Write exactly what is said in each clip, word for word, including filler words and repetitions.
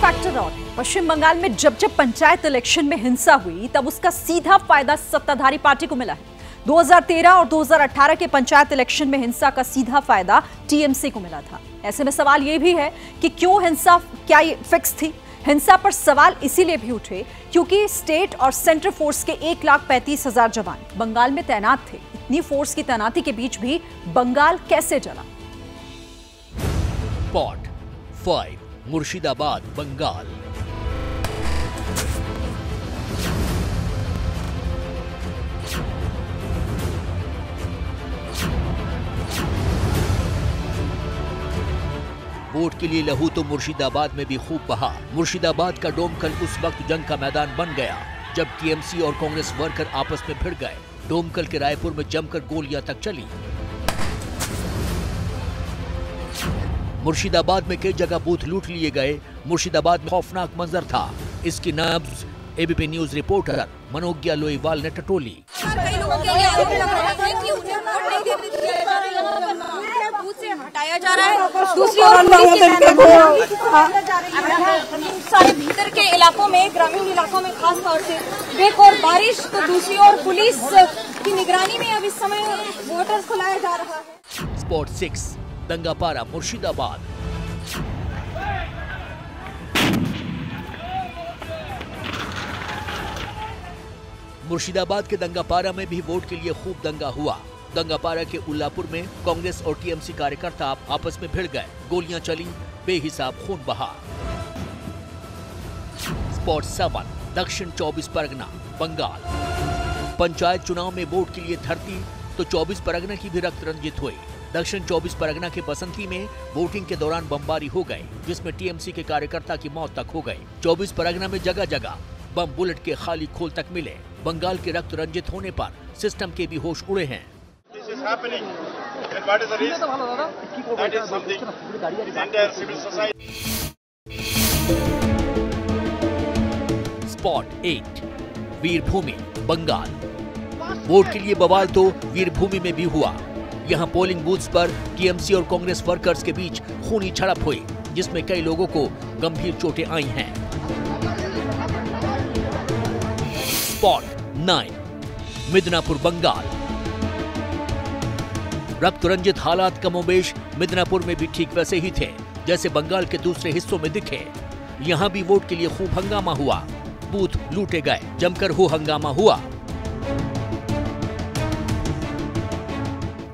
Factor और पश्चिम बंगाल में जब जब पंचायत इलेक्शन में हिंसा हुई तब उसका सीधा फायदा सत्ताधारी पार्टी को मिला है। दो हज़ार तेरह और दो हज़ार अठारह के पंचायत इलेक्शन में हिंसा का सीधा फायदा टीएमसी को मिला था। ऐसे में सवाल ये भी है कि क्यों हिंसा, क्या ये फिक्स थी? हिंसा पर सवाल इसीलिए भी उठे क्योंकि स्टेट और सेंट्रल फोर्स के एक लाख पैंतीस हजार जवान बंगाल में तैनात थे। इतनी फोर्स की तैनाती के बीच भी बंगाल कैसे जला? Part five, Murshidabad Bengal. Vote के लिए लहू तो मुर्शिदाबाद में भी खूब बहा। मुर्शिदाबाद का डोमकल उस वक्त जंग का मैदान बन गया जब टीएमसी और कांग्रेस वर्कर आपस में भिड़ गए। डोमकल के रायपुर में जमकर गोलियां तक चली। मुर्शिदाबाद में कई जगह बूथ लूट लिए गए। मुर्शिदाबाद में खौफनाक मंजर था। इसकी नब्ज ABP news reporter Manogya Loiwal ने टटोली। हटाया जा रहा है, दूसरी ओर सारे भीतर के इलाकों में, ग्रामीण इलाकों में खास तौर से बेक और बारिश, तो दूसरी ओर पुलिस की निगरानी में अब इस समय वोटर्स को लाया जा रहा है। स्पॉट सिक्स, दंगा पारा मुर्शिदाबाद। मुर्शिदाबाद के दंगा पारा में भी वोट के लिए खूब दंगा हुआ। दंगा पारा के उल्लापुर में कांग्रेस और टीएमसी कार्यकर्ता आपस में भिड़ गए। गोलियां चली, बेहिसाब खून बहा। स्पॉट सेवन, दक्षिण चौबीस परगना बंगाल। पंचायत चुनाव में वोट के लिए धरती तो चौबीस परगना की भी रक्त रंजित हुई। दक्षिण चौबीस परगना के बसंती में वोटिंग के दौरान बमबारी हो गई जिसमें टीएमसी के कार्यकर्ता की मौत तक हो गई। चौबीस परगना में जगह जगह बम बुलेट के खाली खोल तक मिले। बंगाल के रक्त रंजित होने पर सिस्टम के भी होश उड़े हैं। Spot eight, Birbhum Bengal. Vote के लिए बवाल तो वीरभूमि में भी हुआ। यहाँ पोलिंग बूथ्स पर टीएमसी और कांग्रेस वर्कर्स के बीच खूनी झड़प हुई जिसमें कई लोगों को गंभीर चोटें आई हैं। Spot nine, Midnapore Bengal. रक्त रंजित हालात कमोबेश मिदनापुर में भी ठीक वैसे ही थे जैसे बंगाल के दूसरे हिस्सों में दिखे। यहाँ भी वोट के लिए खूब हंगामा हुआ। बूथ लूटे गए, जमकर हो हंगामा हुआ।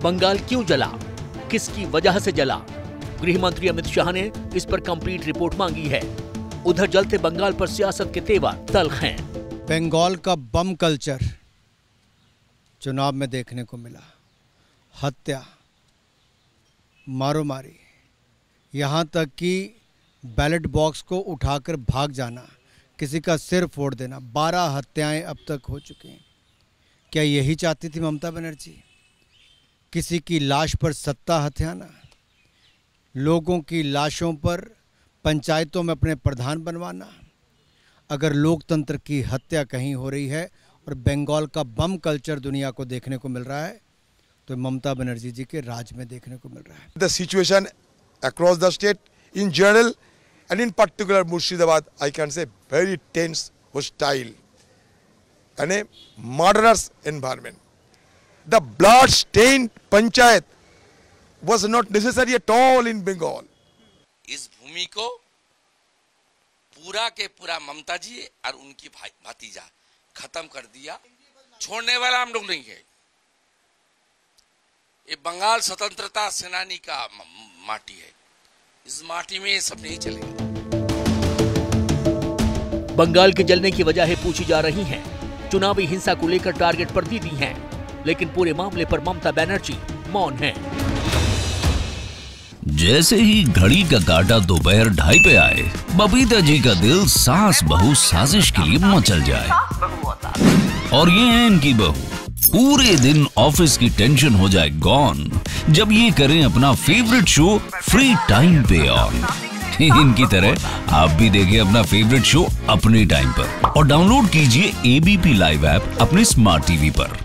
बंगाल क्यों जला, किसकी वजह से जला? गृह मंत्री अमित शाह ने इस पर कंप्लीट रिपोर्ट मांगी है। उधर जलते बंगाल पर सियासत के तेवर तल्ख हैं। बंगाल का बम कल्चर चुनाव में देखने को मिला। हत्या, मारोमारी, यहाँ तक कि बैलेट बॉक्स को उठाकर भाग जाना, किसी का सिर फोड़ देना, बारह हत्याएं अब तक हो चुकी हैं। क्या यही चाहती थी ममता बनर्जी? किसी की लाश पर सत्ता हथियाना, लोगों की लाशों पर पंचायतों में अपने प्रधान बनवाना। अगर लोकतंत्र की हत्या कहीं हो रही है और बंगाल का बम कल्चर दुनिया को देखने को मिल रहा है तो ममता बनर्जी जी के राज में देखने को मिल रहा है। The situation across the state in general and in particular Murshidabad, I can say very tense hostile and a murderous environment. The blood-stained panchayat was not necessary at all in Bengal. इस भूमि को पूरा के पूरा ममता जी और उनकी भातीजा खत्म कर दिया। छोड़ने वाला हम लोग नहीं है। ये बंगाल स्वतंत्रता सेनानी का माटी है। इस माटी में सब नहीं चलेगा। बंगाल के जलने की वजहें पूछी जा रही हैं। चुनावी हिंसा को लेकर टारगेट पर दी गई हैं, लेकिन पूरे मामले पर ममता बनर्जी मौन है। जैसे ही घड़ी का काटा दोपहर ढाई पे आए, बबीता जी का दिल सास बहू साजिश के लिए मचल जाए। और ये है इनकी बहू। पूरे दिन ऑफिस की टेंशन हो जाए गॉन जब ये करें अपना फेवरेट शो फ्री टाइम पे ऑन। इनकी तरह आप भी देखें अपना फेवरेट शो अपने टाइम पर और डाउनलोड कीजिए एबीपी लाइव ऐप अपने स्मार्ट टीवी पर।